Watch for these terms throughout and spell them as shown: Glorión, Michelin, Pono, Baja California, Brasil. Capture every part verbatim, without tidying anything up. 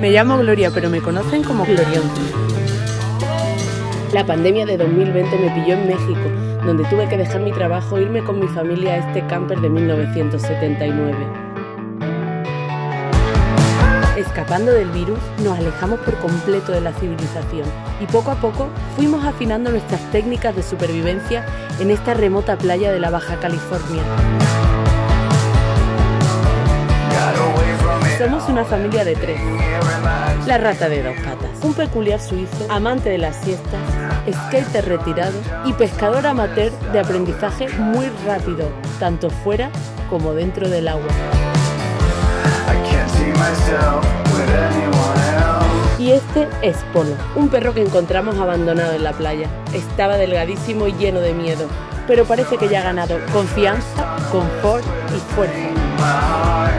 Me llamo Gloria, pero me conocen como Glorión. La pandemia de dos mil veinte me pilló en México, donde tuve que dejar mi trabajo e irme con mi familia a este camper de mil novecientos setenta y nueve. Escapando del virus, nos alejamos por completo de la civilización y poco a poco fuimos afinando nuestras técnicas de supervivencia en esta remota playa de la Baja California. Somos una familia de tres. La rata de dos patas, un peculiar suizo, amante de las siestas, skater retirado y pescador amateur de aprendizaje muy rápido, tanto fuera como dentro del agua. Y este es Pono, un perro que encontramos abandonado en la playa. Estaba delgadísimo y lleno de miedo, pero parece que ya ha ganado confianza, confort y fuerza.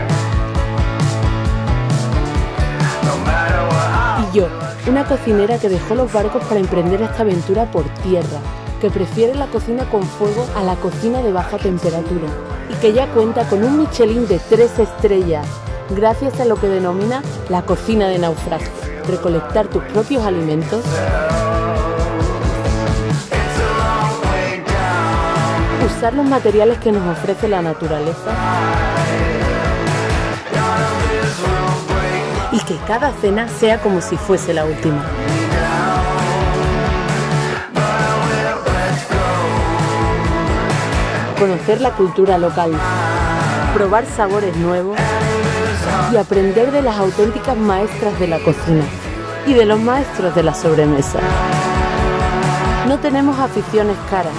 Yo, una cocinera que dejó los barcos para emprender esta aventura por tierra, que prefiere la cocina con fuego a la cocina de baja temperatura y que ya cuenta con un Michelin de tres estrellas, gracias a lo que denomina la cocina de naufragio, recolectar tus propios alimentos, usar los materiales que nos ofrece la naturaleza, y que cada cena sea como si fuese la última. Conocer la cultura local, probar sabores nuevos y aprender de las auténticas maestras de la cocina y de los maestros de la sobremesa. No tenemos aficiones caras.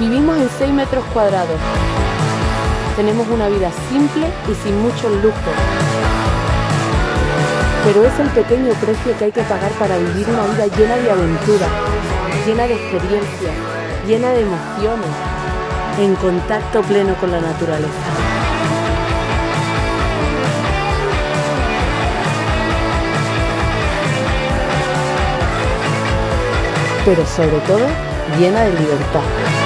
Vivimos en seis metros cuadrados. Tenemos una vida simple y sin muchos lujos. Pero es el pequeño precio que hay que pagar para vivir una vida llena de aventuras, llena de experiencias, llena de emociones, en contacto pleno con la naturaleza. Pero sobre todo, llena de libertad.